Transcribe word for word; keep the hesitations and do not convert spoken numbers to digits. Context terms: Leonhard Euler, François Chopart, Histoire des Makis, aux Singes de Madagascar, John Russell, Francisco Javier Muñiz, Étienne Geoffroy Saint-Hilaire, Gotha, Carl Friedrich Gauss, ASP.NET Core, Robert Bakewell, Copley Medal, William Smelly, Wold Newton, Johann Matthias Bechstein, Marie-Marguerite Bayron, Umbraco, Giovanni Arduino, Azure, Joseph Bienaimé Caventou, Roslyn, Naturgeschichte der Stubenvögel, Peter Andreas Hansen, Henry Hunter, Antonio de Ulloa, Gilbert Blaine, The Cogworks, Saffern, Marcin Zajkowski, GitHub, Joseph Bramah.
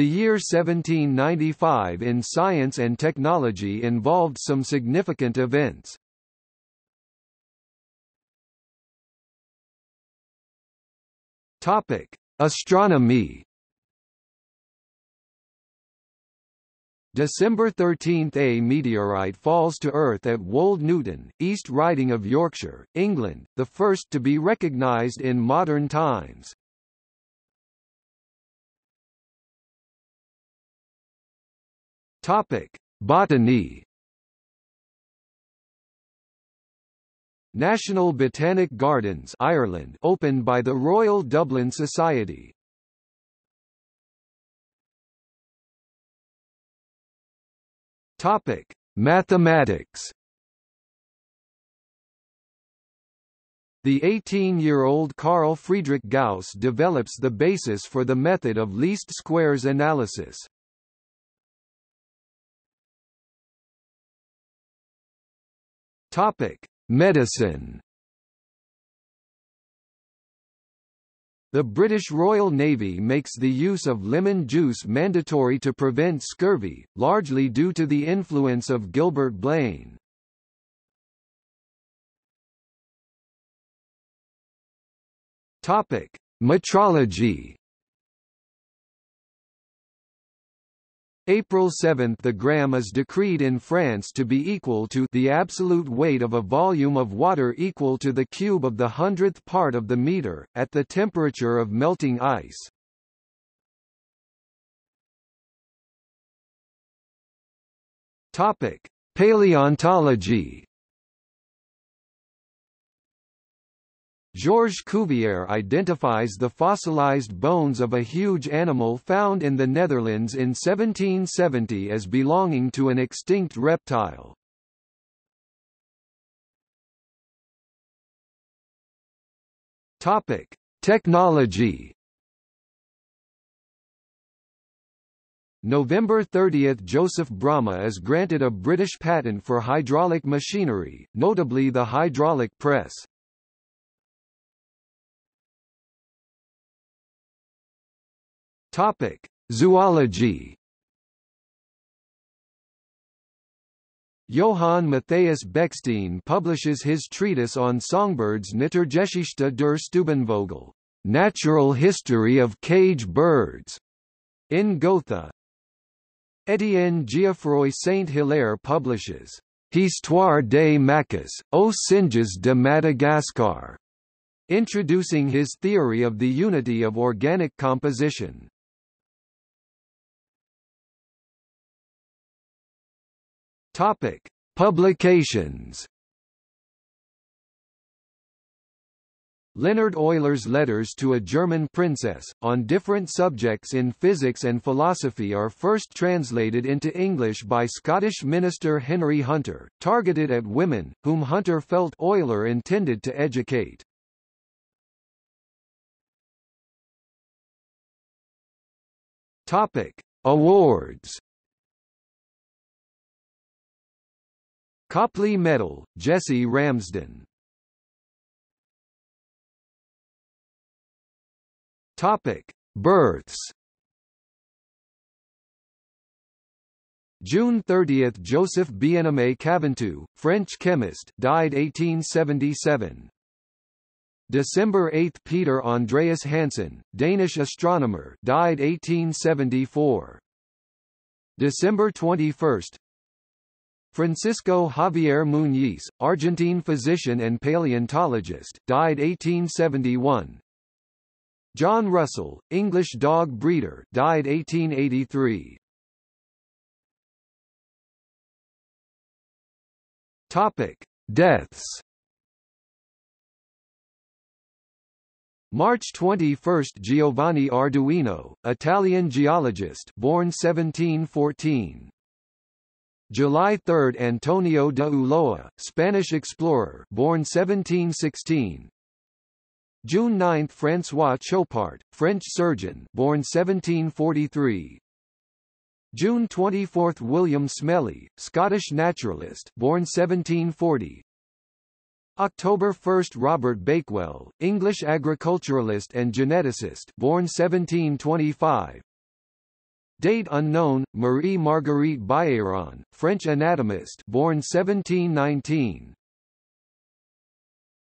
The year seventeen ninety-five in science and technology involved some significant events. Topic: Astronomy. December thirteenth, a meteorite falls to Earth at Wold Newton, East Riding of Yorkshire, England, the first to be recognised in modern times. Topic: Botany. National Botanic Gardens, Ireland, opened by the Royal Dublin Society. Topic: Mathematics. The eighteen-year-old Carl Friedrich Gauss develops the basis for the method of least squares analysis. Topic: Medicine. The British Royal Navy makes the use of lemon juice mandatory to prevent scurvy, largely due to the influence of Gilbert Blaine. Topic: Metrology. April seventh, the gram is decreed in France to be equal to the absolute weight of a volume of water equal to the cube of the hundredth part of the meter, at the temperature of melting ice. Topic: Paleontology. Georges Cuvier identifies the fossilized bones of a huge animal found in the Netherlands in seventeen seventy as belonging to an extinct reptile. Topic: Technology. November thirtieth, Joseph Bramah is granted a British patent for hydraulic machinery, notably the hydraulic press. Topic: Zoology. Johann Matthias Bechstein publishes his treatise on songbirds Naturgeschichte der Stubenvögel, Natural History of Cage Birds, in Gotha. Étienne Geoffroy Saint-Hilaire publishes Histoire des Makis, aux Singes de Madagascar, introducing his theory of the unity of organic composition. Topic: Publications. Leonhard Euler's letters to a German princess, on different subjects in physics and philosophy, are first translated into English by Scottish minister Henry Hunter, targeted at women, whom Hunter felt Euler intended to educate. Topic: Awards. Copley Medal, Jesse Ramsden. Topic: Births. June thirtieth, Joseph Bienaimé Caventou, French chemist, died eighteen seventy-seven. December eighth, Peter Andreas Hansen, Danish astronomer, died eighteen seventy-four. December twenty-first, Francisco Javier Muñiz, Argentine physician and paleontologist, died eighteen seventy-one. John Russell, English dog breeder, died eighteen eighty-three. Topic: Deaths. March twenty-first, Giovanni Arduino, Italian geologist, born seventeen fourteen. July third, Antonio de Ulloa, Spanish explorer, born seventeen sixteen. June ninth, François Chopart, French surgeon, born seventeen forty-three. June twenty-fourth, William Smelly, Scottish naturalist, born seventeen forty. October first, Robert Bakewell, English agriculturalist and geneticist, born seventeen twenty-five. Date unknown. Marie-Marguerite Bayron, French anatomist, born seventeen nineteen,